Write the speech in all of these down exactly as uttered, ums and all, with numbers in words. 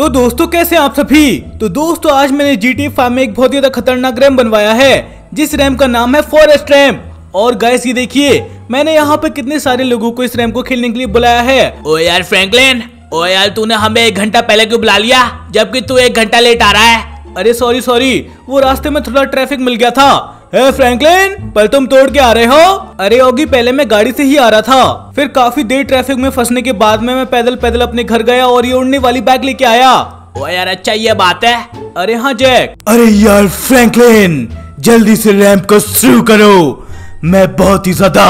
तो दोस्तों कैसे आप सभी। तो दोस्तों आज मैंने जी टी ए फाइव में एक बहुत ही ज्यादा खतरनाक रैम बनवाया है जिस रैम का नाम है फॉरेस्ट रैम्प। और गाइस ये देखिए मैंने यहाँ पे कितने सारे लोगों को इस रैम को खेलने के लिए बुलाया है। ओ यार फ्रैंकलिन, ओ यार तूने हमें एक घंटा पहले क्यों बुला लिया जबकि तू एक घंटा लेट आ रहा है। अरे सॉरी सॉरी, वो रास्ते में थोड़ा ट्रैफिक मिल गया था। हे फ्रैंकलिन, पर तुम तोड़ के आ रहे हो। अरे ओगी, पहले मैं गाड़ी से ही आ रहा था, फिर काफी देर ट्रैफिक में फंसने के बाद में मैं पैदल पैदल अपने घर गया और ये उड़ने वाली बैग लेके आया। ओ यार अच्छा ये बात है। अरे हाँ जैक। अरे यार फ्रैंकलिन, जल्दी से रैंप को शुरू करो, मैं बहुत ही ज्यादा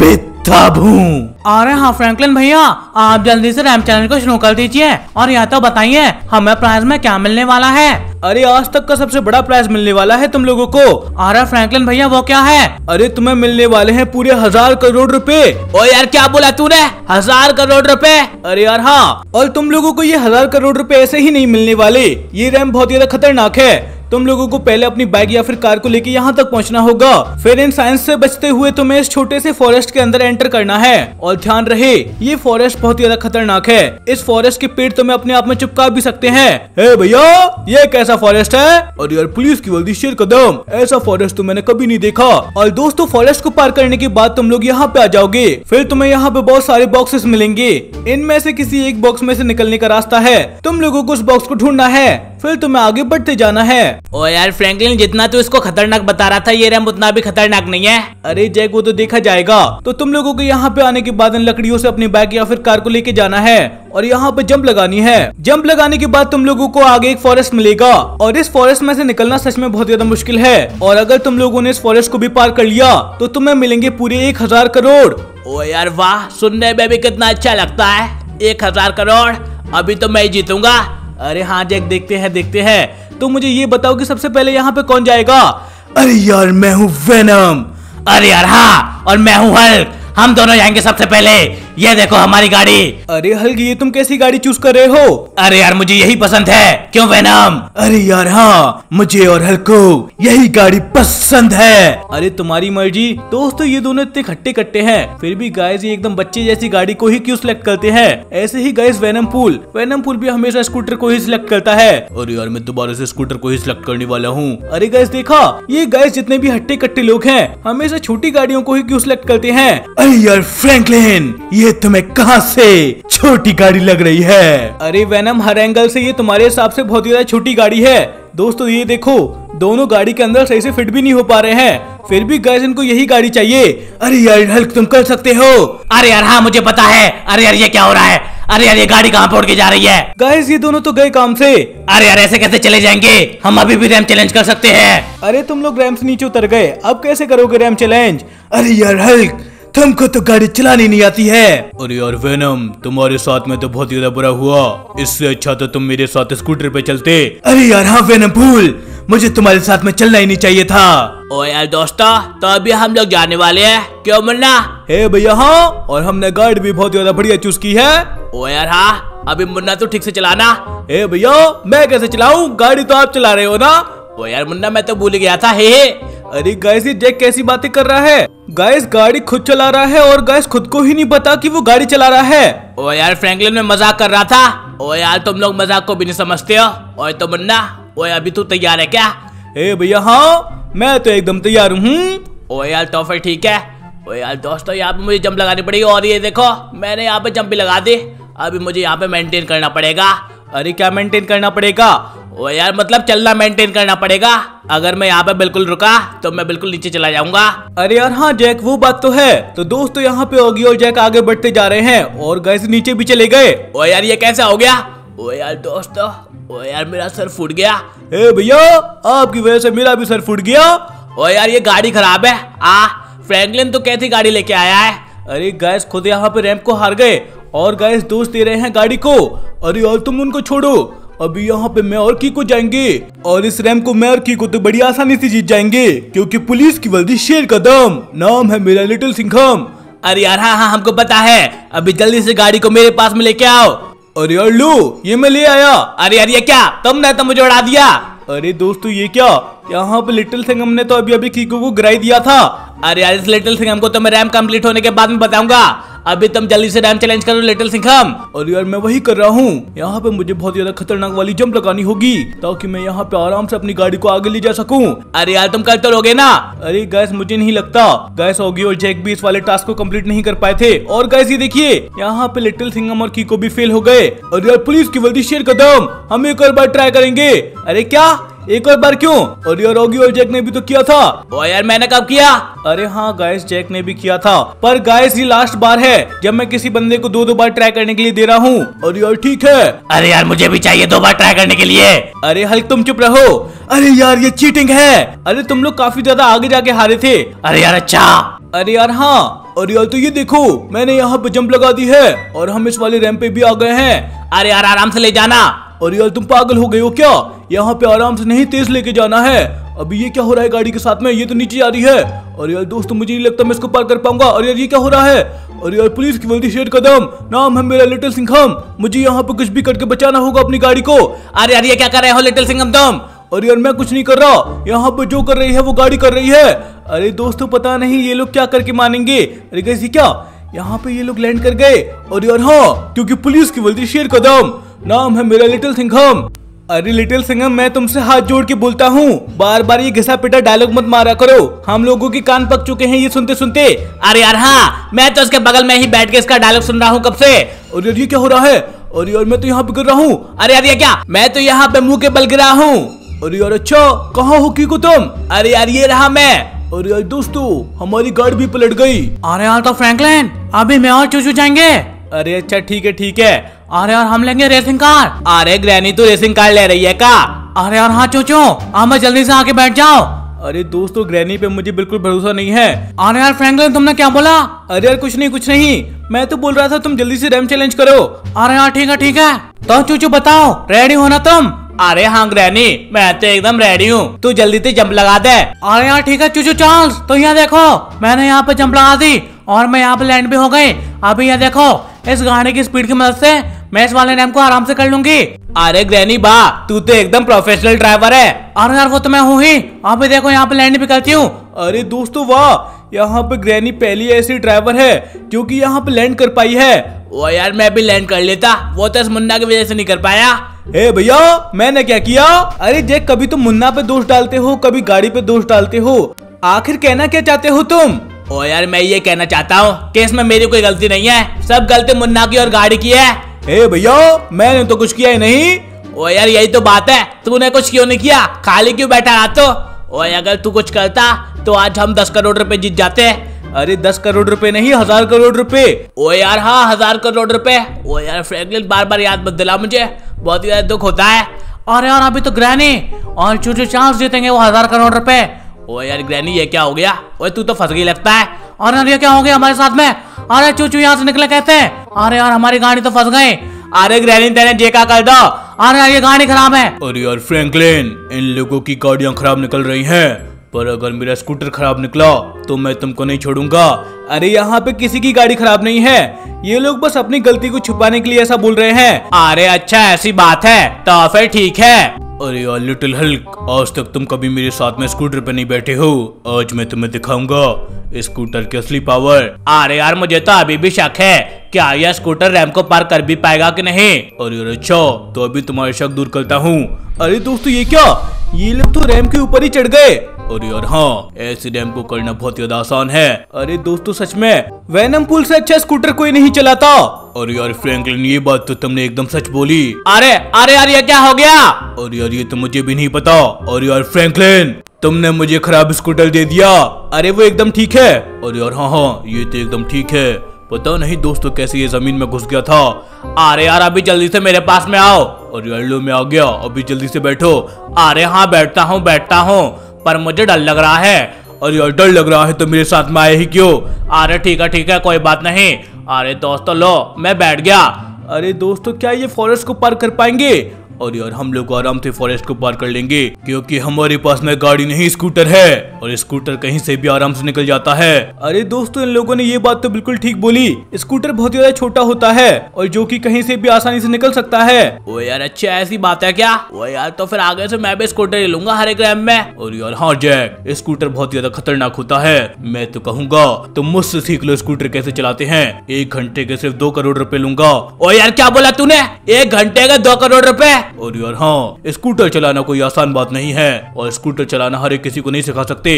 बेताब हूँ। अरे हाँ फ्रैंकलिन भैया, आप जल्दी से रैंप चैनल को शुरू कर दीजिए और या तो बताइए हमें प्राइज में क्या मिलने वाला है। अरे आज तक का सबसे बड़ा प्राइज मिलने वाला है तुम लोगों को। अरे फ्रैंकलिन भैया वो क्या है? अरे तुम्हें मिलने वाले हैं पूरे हजार करोड़ रुपए। ओ यार क्या बोला तूने, हजार करोड़ रुपए? अरे यार हाँ, और तुम लोगों को ये हजार करोड़ रुपए ऐसे ही नहीं मिलने वाले। ये रैंप बहुत ज्यादा खतरनाक है, तुम लोगों को पहले अपनी बाइक या फिर कार को लेके यहाँ तक पहुँचना होगा, फिर इन साइंस से बचते हुए तुम्हें इस छोटे से फॉरेस्ट के अंदर एंटर करना है। और ध्यान रहे ये फॉरेस्ट बहुत ही ज्यादा खतरनाक है, इस फॉरेस्ट के पेड़ तुम्हें अपने आप में चिपका भी सकते हैं। हे भैया ये कैसा फॉरेस्ट है? और यार पुलिस की वर्दी शेर कदम, ऐसा फॉरेस्ट तो मैंने कभी नहीं देखा। और दोस्तों फॉरेस्ट को पार करने के बाद तुम लोग यहाँ पे आ जाओगे, फिर तुम्हें यहाँ पे बहुत सारे बॉक्सेस मिलेंगे। इनमें से किसी एक बॉक्स में से निकलने का रास्ता है, तुम लोगों को उस बॉक्स को ढूंढना है, फिर तुम्हें आगे बढ़ते जाना है। ओ यार फ्रैंकलिन, जितना तू इसको खतरनाक बता रहा था ये रैम उतना भी खतरनाक नहीं है। अरे जैक वो तो देखा जाएगा। तो तुम लोगों को यहाँ पे आने के बाद इन लकड़ियों से अपनी बैग या फिर कार को लेके जाना है और यहाँ पे जंप लगानी है। जंप लगाने के बाद तुम लोगों को आगे एक फॉरेस्ट मिलेगा और इस फॉरेस्ट में से निकलना सच में बहुत ज्यादा मुश्किल है। और अगर तुम लोगों ने इस फॉरेस्ट को भी पार कर लिया तो तुम्हें मिलेंगे पूरे एक हजार करोड़। ओ यार वाह, सुनने में भी कितना अच्छा लगता है, एक हजार करोड़ अभी तो मैं जीतूंगा। अरे हाँ जैक, देखते हैं देखते हैं। तो मुझे ये बताओ कि सबसे पहले यहाँ पे कौन जाएगा? अरे यार मैं हूँ वेनम। अरे यार हाँ, और मैं हूँ हल्क, हम दोनों जाएंगे सबसे पहले। ये देखो हमारी गाड़ी। अरे हल्क ये तुम कैसी गाड़ी चूज कर रहे हो? अरे यार मुझे यही पसंद है। क्यों वेनम? अरे यार हाँ, मुझे और हल्क को यही गाड़ी पसंद है। अरे तुम्हारी मर्जी। दोस्तों ये दोनों इतने खट्टे कट्टे हैं, फिर भी गाइस ये एकदम बच्चे जैसी गाड़ी को ही क्यों सिलेक्ट करते हैं? ऐसे ही गाइस वेनमपूल वेनमपूल भी हमेशा स्कूटर को ही सिलेक्ट करता है। अरे यार मैं दोबारा से स्कूटर को ही सिलेक्ट करने वाला हूँ। अरे गाइस देखा, ये गाइस जितने भी हट्टे कट्टे लोग हैं हमेशा छोटी गाड़ियों को ही क्यों सिलेक्ट करते हैं? अरे यार फ्रैंकलिन, ये तुम्हें कहाँ से छोटी गाड़ी लग रही है? अरे वेनम हर एंगल से ये तुम्हारे हिसाब से बहुत ज्यादा छोटी गाड़ी है। दोस्तों ये देखो दोनों गाड़ी के अंदर सही से फिट भी नहीं हो पा रहे हैं, फिर भी गाइस इनको यही गाड़ी चाहिए। अरे यार हल्क तुम कर सकते हो। अरे यार हाँ मुझे पता है। अरे यार ये क्या हो रहा है? अरे यार ये गाड़ी कहाँ पड़ के जा रही है? गाइस ये दोनों तो गए काम से। अरे यार ऐसे कैसे चले जाएंगे, हम अभी भी रैम चैलेंज कर सकते हैं। अरे तुम लोग रैम से नीचे उतर गए, अब कैसे करोगे रैम चैलेंज? अरे यार हल्क तुमको तो गाड़ी चलानी नहीं आती है। अरे यार वेनम तुम्हारे साथ में तो बहुत ज्यादा बुरा हुआ, इससे अच्छा तो तुम मेरे साथ स्कूटर पे चलते। अरे यार हाँ वेनमपूल, मुझे तुम्हारे साथ में चलना ही नहीं चाहिए था। ओ यार दोस्तों तो अभी हम लोग जाने वाले हैं, क्यों मुन्ना? हे भैया हाँ, और हमने गाड़ी भी बहुत ज्यादा बढ़िया चूज की है। ओ यार हाँ, अभी मुन्ना तो ठीक से चलाना। हे भैया मैं कैसे चलाऊँ, गाड़ी तो आप चला रहे हो ना। ओ यार मुन्ना मैं तो भूल गया था। हे अरे गाइस ये जैक कैसी बातें कर रहा है, गाइस गाड़ी खुद चला रहा है और गाइस खुद को ही नहीं पता कि वो गाड़ी चला रहा है। ओ यार फ्रैंकलिन मैं मजाक कर रहा था। ओ यार तुम लोग मजाक को भी नहीं समझते हो। और तो मुन्ना, ओ अभी तू तैयार है क्या? ए भैया हाँ मैं तो एकदम तैयार हूँ। ओ यार तो फिर ठीक है। ओ यार दोस्तों यहाँ पे मुझे जंप लगानी पड़ेगी और ये देखो मैंने यहाँ पे जंप भी लगा दी, अभी मुझे यहाँ पे मेंटेन करना पड़ेगा। अरे क्या मेंटेन करना पड़ेगा? ओ यार मतलब चलना मेंटेन करना पड़ेगा, अगर मैं यहाँ पे बिल्कुल रुका तो मैं बिल्कुल नीचे चला जाऊंगा। अरे यार हाँ जैक वो बात तो है। तो दोस्तों यहाँ पे ओगी और जैक आगे बढ़ते जा रहे हैं और गाइस नीचे भी चले गए। ओ यार ये कैसा हो गया? ओ यार दोस्तों, ओ यार मेरा सर फूट गया। ए भैया आपकी वजह से मेरा भी सर फूट गया। ओ यार ये गाड़ी खराब है। आ फ्रैंकलिन तो कैसी गाड़ी लेके आया है। अरे गाइस खुद यहाँ पे रैंप को हार गए और गाइस दोष दे रहे हैं गाड़ी को। अरे और तुम उनको छोड़ो, अभी यहाँ पे मैं और कीको जाएंगे और इस रैम को मैं और कीको तो बड़ी आसानी से जीत जाएंगे क्योंकि पुलिस की वर्दी शेर का दम, नाम है मेरा लिटिल सिंघम। अरे यार हाँ हाँ हमको पता है, अभी जल्दी से गाड़ी को मेरे पास में लेके आओ। अरे यार लो ये मैं ले आया। अरे यार ये क्या, तुमने तो मुझे उड़ा दिया। अरे दोस्तों ये क्या, यहाँ पे लिटिल सिंघम ने तो अभी अभी कीको को गिराई दिया था। अरे यार इस लिटिल सिंघम को तो मैं रैम कम्प्लीट होने के बाद में बताऊंगा। अभी तुम जल्दी से रैंप चैलेंज करो लिटिल सिंघम। और यार मैं वही कर रहा हूँ, यहाँ पे मुझे बहुत ज्यादा खतरनाक वाली जंप लगानी होगी ताकि मैं यहाँ पे आराम से अपनी गाड़ी को आगे ले जा सकूँ। अरे यार तुम कर तो लोगे ना। अरे गैस मुझे नहीं लगता गैस ओगी और जैक भी इस वाले टास्क को कम्प्लीट नहीं कर पाए थे। और गैस ये देखिए यहाँ पे लिटिल सिंघम और कीको भी फेल हो गए। और यार पुलिस की वर्दी शेर कदम, हम एक और बार ट्राई करेंगे। अरे क्या एक और बार क्यों? और यार ओगी और जैक ने भी तो किया था। ओ यार मैंने कब किया? अरे हाँ गाइस जैक ने भी किया था, पर गाइस ये लास्ट बार है जब मैं किसी बंदे को दो दो बार ट्राई करने के लिए दे रहा हूँ। और यार ठीक है। अरे यार मुझे भी चाहिए दो बार ट्राई करने के लिए। अरे हल्क तुम चुप रहो। अरे यार ये चीटिंग है। अरे तुम लोग काफी ज्यादा आगे जाके हारे थे। अरे यार अच्छा। अरे यार हाँ। और यार तो ये देखो मैंने यहाँ पे जंप लगा दी है और हम इस वाले रैंप पे भी आ गए हैं। अरे यार आराम से ले जाना। और यार तुम पागल हो गए हो क्या? यहाँ पे आराम से नहीं तेज लेके जाना है। अभी ये क्या हो रहा है गाड़ी के साथ में? ये तो नीचे जा रही है। और यार दोस्तों मुझे नहीं लगता मैं इसको पार कर पाऊंगा। और यार ये क्या हो रहा है? और यार पुलिस की वर्दी शेर कदम, नाम है मेरा लिटिल सिंघम, मुझे यहाँ पे कुछ भी करके बचाना होगा अपनी गाड़ी को। अरे यार ये क्या कर रहे हो लिटिल सिंघम तुम? और यार मैं कुछ नहीं कर रहा, यहाँ पे जो कर रही है वो गाड़ी कर रही है। अरे दोस्तों पता नहीं ये लोग क्या करके मानेंगे। अरे कैसी क्या यहाँ पे ये लोग लैंड कर गए। और यार हाँ क्योंकि पुलिस की वर्दी शेर कदम, नाम है मेरा लिटिल सिंघम। अरे लिटिल सिंघम मैं तुमसे हाथ जोड़ के बोलता हूँ बार बार ये घिसा पिटा डायलॉग मत मारा करो, हम लोगों के कान पक चुके हैं ये सुनते सुनते। अरे यार हाँ मैं तो उसके बगल में ही बैठ के इसका डायलॉग सुन रहा हूँ कब से। और यार ये क्या हो रहा है? और यार मैं तो यहाँ पे गिर रहा हूँ। अरे यार ये क्या, मैं तो यहाँ पे मुँह के बल गिरा हूँ। अरे यार अच्छा कहाँ हो कीको तुम? अरे यार ये रहा मैं। और यार दोस्तों हमारी गाड़ी भी पलट गई। अरे यार तो फ्रैंकलिन अभी मैं और चूचू जाएंगे। अरे अच्छा ठीक है ठीक है। अरे यार हम लेंगे रेसिंग कार। अरे ग्रैनी तो रेसिंग कार ले रही है का? अरे यार हाँ चोचो हमें जल्दी से आके बैठ जाओ। अरे दोस्तों ग्रैनी पे मुझे बिल्कुल भरोसा नहीं है। अरे यार फ्रैंकलिन तुमने क्या बोला? अरे यार कुछ नहीं कुछ नहीं, मैं तो बोल रहा था तुम जल्दी से रैंप चैलेंज करो। अरे यार ठीक है ठीक है। तो चोचो बताओ रेडी हो ना तुम? अरे हाँ ग्रैनी मैं तो एकदम रेडी हूँ, तू जल्दी से जंप लगा दे। अरे यार ठीक है चूचू चार्ल्स, तो यहाँ देखो मैंने यहाँ पे जंप लगा दी और मैं यहाँ पे लैंड भी हो गई। अभी यहाँ देखो इस गाड़ी की स्पीड की मदद से मैं इस वाले रैंप को आराम से कर लूंगी। अरे ग्रैनी बा तू तो एकदम प्रोफेशनल ड्राइवर है। अरे यार वो तो मैं हूँ ही, अभी देखो यहाँ पे लैंड भी करती हूँ। अरे दोस्तों वाह यहाँ पे ग्रैनी पहली ऐसी ड्राइवर है जो कि यहाँ पे लैंड कर पाई है। वो यार मैं भी लैंड कर लेता, वो तो इस मुन्ना की वजह से नहीं कर पाया। हे भैया मैंने क्या किया? अरे जैक कभी तुम मुन्ना पे दोष डालते हो कभी गाड़ी पे दोष डालते हो, आखिर कहना क्या चाहते हो तुम? ओ यार मैं ये कहना चाहता हूँ कि इसमें मेरी कोई गलती नहीं है, सब गलती मुन्ना की और गाड़ी की है। हे भैया मैंने तो कुछ किया ही नहीं। ओ यार यही तो बात है, तूने कुछ क्यों नहीं किया, खाली क्यों बैठा रहा? तो ओ अगर तू कुछ करता तो आज हम दस करोड़ रुपए जीत जाते। अरे दस करोड़ रुपए नहीं हजार करोड़ रुपए। ओ यार हाँ हजार करोड़ रुपए। ओ यार फ्रैंकलिन बार बार याद मत दिला, मुझे बहुत ज्यादा दुख होता है। और यार अभी तो ग्रैनी और छोटे चांस जीतेंगे वो हजार करोड़ रुपए। ओ यार ग्रैनी ये क्या हो गया? ओए तू तो फंस गई लगता है। और यार ये क्या हो गया हमारे साथ में? अरे चूचू यहाँ से निकले कहते हैं। अरे यार हमारी गाड़ी तो फंस गई। अरे ग्रैनी तेरे जेका कर दो। अरे यार ये गाड़ी खराब है। और यार फ्रैंकलिन इन लोगों की गाड़ियाँ खराब निकल रही है, पर अगर मेरा स्कूटर खराब निकला तो मैं तुमको नहीं छोड़ूंगा। अरे यहाँ पे किसी की गाड़ी खराब नहीं है, ये लोग बस अपनी गलती को छुपाने के लिए ऐसा बोल रहे हैं। अरे अच्छा ऐसी बात है तो फिर ठीक है। अरे यार लिटिल हल्क आज तक तुम कभी मेरे साथ में स्कूटर पे नहीं बैठे हो, आज मैं तुम्हें दिखाऊंगा स्कूटर की असली पावर। अरे यार मुझे तो अभी भी शक है क्या यह स्कूटर रैंप को पार कर भी पाएगा कि नहीं। और यार अच्छा तो अभी तुम्हारे शक दूर करता हूँ। अरे दोस्तों ये क्या, ये लोग तो रैंप के ऊपर ही चढ़ गए। और यार हाँ ऐसे रैंप को करना बहुत ज्यादा आसान है। अरे दोस्तों सच में वेनमपूल से अच्छा स्कूटर कोई नहीं चलाता। और यार फ्रैंकलिन ये बात तो तुमने एकदम सच बोली। अरे अरे यार ये क्या हो गया? और यार ये तो मुझे भी नहीं पता। और यार फ्रैंकलिन तुमने मुझे खराब स्कूटर दे दिया। अरे वो एकदम ठीक है। और यार हाँ हाँ ये तो एकदम ठीक है, पता नहीं दोस्तों कैसे ये जमीन में घुस गया था। अरे यार अभी जल्दी से मेरे पास में आओ। और यार लो मैं आ गया, अभी जल्दी से बैठो। अरे हाँ बैठता हूँ बैठता हूँ, पर मुझे डर लग रहा है। और यार डर लग रहा है तो मेरे साथ में आए ही क्यों? अरे ठीक है ठीक है कोई बात नहीं। अरे दोस्तों लो मैं बैठ गया। अरे दोस्तों क्या ये फॉरेस्ट को पार कर पाएंगे? और यार हम लोग आराम से फॉरेस्ट को पार कर लेंगे क्योंकि हमारे पास में गाड़ी नहीं स्कूटर है और स्कूटर कहीं से भी आराम से निकल जाता है। अरे दोस्तों, इन लोगों ने ये बात तो बिल्कुल ठीक बोली, स्कूटर बहुत ज्यादा छोटा होता है और जो कि कहीं से भी आसानी से निकल सकता है। ओ यार अच्छा ऐसी बात है क्या? ओ यार तो फिर आगे से मैं भी स्कूटर ले लूंगा हर एक रैम में। और यार हाँ जैक, स्कूटर बहुत ज्यादा खतरनाक होता है, मैं तो कहूँगा तुम मुझसे सीख लो स्कूटर कैसे चलाते हैं। एक घंटे के सिर्फ दो करोड़ रुपए लूंगा। ओ यार क्या बोला तूने, एक घंटे का दो करोड़ रुपए? और यार हाँ, स्कूटर चलाना कोई आसान बात नहीं है और स्कूटर चलाना हर एक किसी को नहीं सिखा सकते।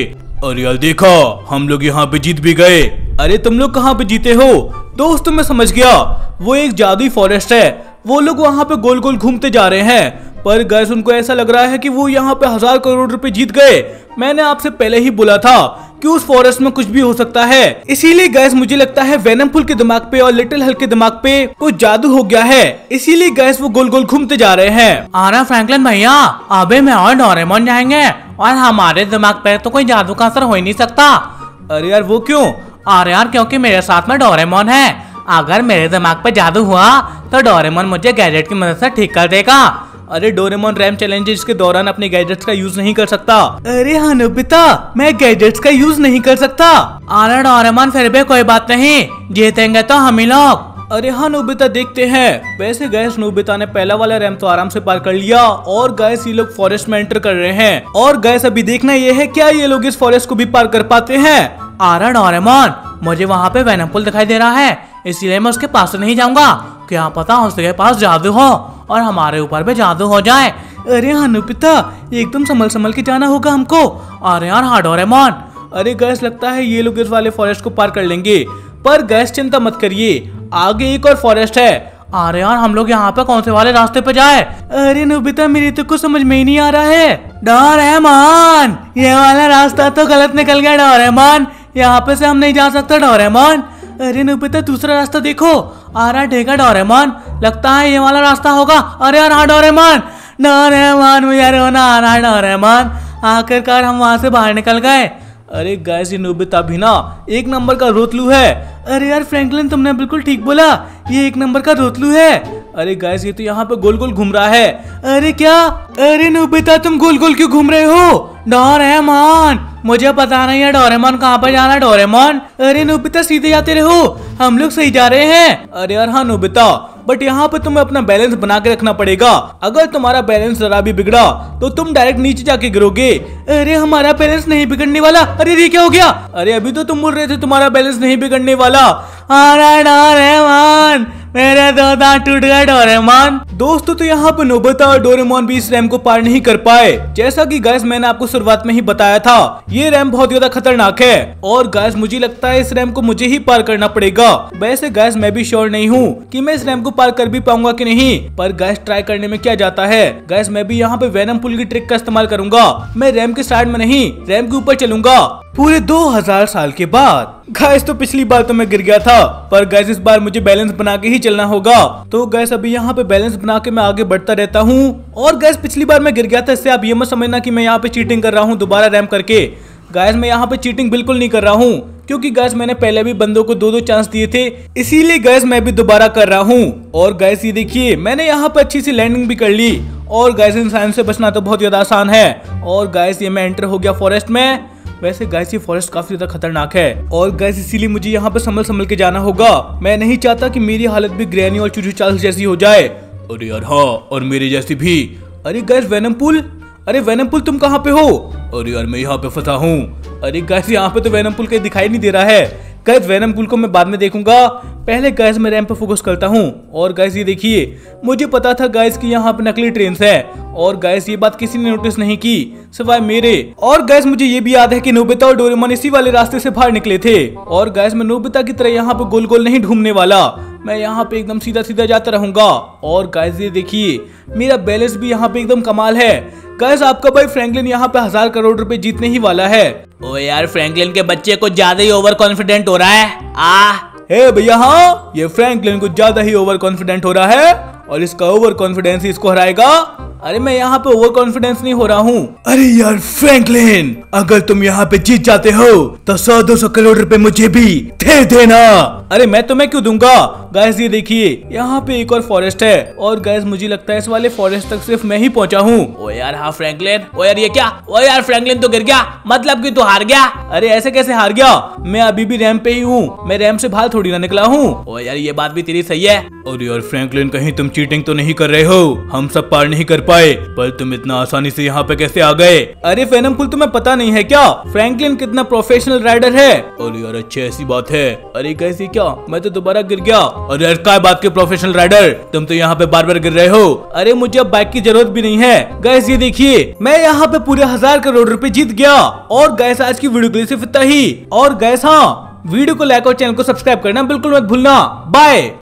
और यार देखा, हम लोग यहाँ पे जीत भी गए। अरे तुम लोग कहाँ पे जीते हो? दोस्तों मैं समझ गया, वो एक जादुई फॉरेस्ट है, वो लोग वहाँ पे गोल गोल घूमते जा रहे हैं, पर गैस उनको ऐसा लग रहा है कि वो यहाँ पे हजार करोड़ रुपए जीत गए। मैंने आपसे पहले ही बोला था कि उस फॉरेस्ट में कुछ भी हो सकता है, इसीलिए गैस मुझे लगता है वेनमपूल के दिमाग पे और लिटिल हल्क के दिमाग पे कुछ जादू हो गया है, इसीलिए गैस वो गोल गोल घूमते जा रहे हैं। आरा फ्रैंकलिन भैया, अबे मैं और डोरेमोन जाएंगे और हमारे दिमाग पे तो कोई जादू का असर हो ही नहीं सकता। अरे यार वो क्यों? अरे यार क्योंकि मेरे साथ में डोरेमोन है, अगर मेरे दिमाग पे जादू हुआ तो डोरेमोन मुझे गैजेट की मदद से ठीक कर देगा। अरे डोरेमोन रैम चैलेंजेस के दौरान अपने गैजेट्स का यूज नहीं कर सकता। अरे हाँ नोबिता, मैं गैजेट्स का यूज नहीं कर सकता। अरे डोरेमोन फिर भी कोई बात नहीं, जीतेंगे तो हम ही लोग। अरे हाँ नोबिता, देखते हैं। वैसे गैस नोबिता ने पहला वाला रैम तो आराम से पार कर लिया और गैस ये लोग फॉरेस्ट में एंटर कर रहे हैं और गैस अभी देखना ये है क्या ये लोग इस फॉरेस्ट को भी पार कर पाते हैं। अरे डोरेमोन, मुझे वहाँ पे वेनमपूल दिखाई दे रहा है, इसलिए मैं उसके पास नहीं जाऊंगा, क्या पता उसके पास जादू हो और हमारे ऊपर भी जादू हो जाए। अरे हाँ अनुपिता, एकदम संभल संभल के जाना होगा हमको। अरे यार हाँ डोरेमोन। अरे गैस लगता है ये लोग इस वाले फॉरेस्ट को पार कर लेंगे, पर गैस चिंता मत करिए, आगे एक और फॉरेस्ट है। अरे यार हम लोग यहाँ पे कौन से वाले रास्ते पे जाए? अरे नोबिता, मेरे तो कुछ समझ में ही नहीं आ रहा है। डोरेमोन, ये वाला रास्ता तो गलत निकल गया डोरेमोन, यहाँ पे से हम नहीं जा सकते डोरेमोन। अरे नोबिता दूसरा रास्ता देखो। अरे ढेगा डोरेमोन, लगता है ये वाला रास्ता होगा। अरे यार हाँ डोरेमोन, डोरेमोन मुझे रोना आ रहा है डोरेमोन, आखिरकार हम वहाँ से बाहर निकल गए। अरे गैस ये नोबिता भी ना एक नंबर का रोतलू है। अरे यार फ्रैंकलिन, तुमने बिल्कुल ठीक बोला, ये एक नंबर का रोतलू है। अरे गैस ये तो यहाँ पे गोल गोल घूम रहा है। अरे क्या? अरे नोबिता तुम गोल गोल क्यों घूम रहे हो? डोरेमोन, मुझे पता नहीं है डोरेमोन कहाँ पर जाना है डोरेमोन। अरे नोबिता सीधे जाते रहो, हम लोग सही जा रहे हैं। अरे यार हाँ नोबिता, बट यहाँ पे तुम्हें अपना बैलेंस बना के रखना पड़ेगा, अगर तुम्हारा बैलेंस जरा भी बिगड़ा तो तुम डायरेक्ट नीचे जाके गिरोगे। अरे हमारा बैलेंस नहीं बिगड़ने वाला। अरे ये क्या हो गया? अरे अभी तो तुम बोल रहे थे तुम्हारा बैलेंस नहीं बिगड़ने वाला। अरे डोरेमोन, मेरे दो दांत टूट गए डोरेमोन। दोस्तों तो यहाँ पे नोबिता और डोरेमोन भी इस रैम को पार नहीं कर पाए। जैसा कि गैस मैंने आपको शुरुआत में ही बताया था, ये रैम बहुत ज्यादा खतरनाक है और गैस मुझे लगता है इस रैम को मुझे ही पार करना पड़ेगा। वैसे गैस मैं भी श्योर नहीं हूँ कि मैं इस रैम को पार कर भी पाऊंगा कि नहीं, पर गैस ट्राई करने में क्या जाता है। गैस मैं भी यहाँ पे वेनमपूल की ट्रिक का इस्तेमाल करूंगा, मैं रैम के साइड में नहीं रैम के ऊपर चलूंगा। पूरे दो हज़ार साल के बाद गैस, तो पिछली बार तो मैं गिर गया था, पर गैस इस बार मुझे बैलेंस बना के ही चलना होगा। तो गैस अभी यहाँ पे बैलेंस बना के मैं आगे बढ़ता रहता हूँ। और गैस पिछली बार मैं गिर गया था, इससे आप ये मत समझना कि मैं यहाँ पे चीटिंग कर रहा हूँ दोबारा रैम करके। गैस मैं यहाँ पे चीटिंग बिल्कुल नहीं कर रहा हूँ, क्योंकि गैस मैंने पहले भी बंदों को दो दो चांस दिए थे, इसीलिए गैस मैं भी दोबारा कर रहा हूँ। और गैस ये देखिए, मैंने यहाँ पर अच्छी सी लैंडिंग भी कर ली। और गैस इंसान से बचना तो बहुत ज्यादा आसान है। और गैस ये मैं एंटर हो गया फॉरेस्ट में। वैसे गैस ये फॉरेस्ट काफी ज्यादा खतरनाक है और गैस इसीलिए मुझे यहाँ पर संभल संभल के जाना होगा। मैं नहीं चाहता कि मेरी हालत भी ग्रैनी और चूचू चार्ल्स जैसी हो जाए। अरे यार हाँ, और मेरे जैसी भी। अरे गैस वेनमपूल, अरे वेनमपूल तुम कहाँ पे हो? अरे यार मैं यहाँ पे फंसा हूँ। अरे गैस यहाँ पे तो वेनमपूल कहीं दिखाई नहीं दे रहा है। गैस वेनमपूल को मैं बाद में देखूंगा, पहले गैस मैं रैम पे फोकस करता हूँ। और गैस ये देखिए, मुझे पता था गैस कि यहाँ पे नकली ट्रेन है, और गैस ये बात किसी ने नोटिस नहीं की सिवाय मेरे। और गैस मुझे ये भी याद है कि नोबिता और डोरेमोन इसी वाले रास्ते से बाहर निकले थे। और गैस मैं नोबिता की तरह यहाँ पे गोल गोल नहीं घूमने वाला, मैं यहाँ पे एकदम सीधा सीधा जाता रहूंगा। और गैस ये देखिए, मेरा बैलेंस भी यहाँ पे एकदम कमाल है। गैस आपका भाई फ्रैंकलिन यहाँ पे हजार करोड़ रुपए जीतने ही वाला है। ओ यार फ्रैंकलिन के बच्चे को ज्यादा ही ओवर कॉन्फिडेंट हो रहा है। आ हे भैया हाँ, ये फ्रैंकलिन को ज्यादा ही ओवर कॉन्फिडेंट हो रहा है और इसका ओवर कॉन्फिडेंस इसको हराएगा। अरे मैं यहाँ पे ओवर कॉन्फिडेंस नहीं हो रहा हूँ। अरे यार फ्रैंकलिन, अगर तुम यहाँ पे जीत जाते हो तो सौ दो सौ करोड़ रुपए मुझे भी दे देना। अरे मैं तुम्हें क्यों दूंगा, गाइस ये देखिए यहाँ पे एक और फॉरेस्ट है और गाइस मुझे लगता है इस वाले फॉरेस्ट तक सिर्फ मैं ही पहुँचा हूँ। ओ यार हाँ फ्रैंकलिन, ओ यार ये क्या, ओ यार फ्रैंकलिन तो गिर गया, मतलब कि तू हार गया। अरे ऐसे कैसे हार गया, मैं अभी भी रैंप पे ही हूँ, मैं रैंप से बाहर थोड़ी ना निकला हूँ। ओ यार ये बात भी तेरी सही है। और यार फ्रैंकलिन कहीं तुम चीटिंग तो नहीं कर रहे हो, हम सब पार नहीं कर पाए पर तुम इतना आसानी से यहाँ पे कैसे आ गए। अरे वेनमपूल तुम्हें पता नहीं है क्या फ्रैंकलिन कितना प्रोफेशनल राइडर है। और यार अच्छी ऐसी बात है। अरे कैसी क्या, मैं तो दोबारा गिर गया। और यार क्या बात के प्रोफेशनल राइडर, तुम तो यहाँ पे बार बार गिर रहे हो। अरे मुझे अब बाइक की जरूरत भी नहीं है। गाइस ये देखिए मैं यहाँ पे पूरे हजार करोड़ रुपए जीत गया। और गाइस आज की वीडियो के लिए सिर्फ इतना ही। और गाइस हाँ वीडियो को लाइक और चैनल को सब्सक्राइब करना बिल्कुल मत भूलना। बाय।